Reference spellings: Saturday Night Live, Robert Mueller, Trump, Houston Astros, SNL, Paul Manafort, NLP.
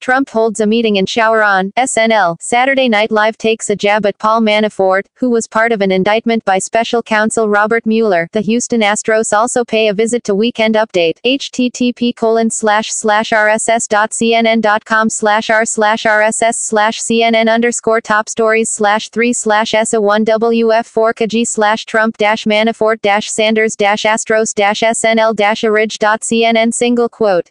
Trump holds a meeting in shower on SNL. Saturday Night Live takes a jab at Paul Manafort, who was part of an indictment by special counsel Robert Mueller. The Houston Astros also pay a visit to Weekend Update. http://rss.cnn.com/r/rss/rss/cnn_top/stories/3/SO1WF4KG/Trump-Manafort-Sanders-Astros-SNL-Arridge.cnn.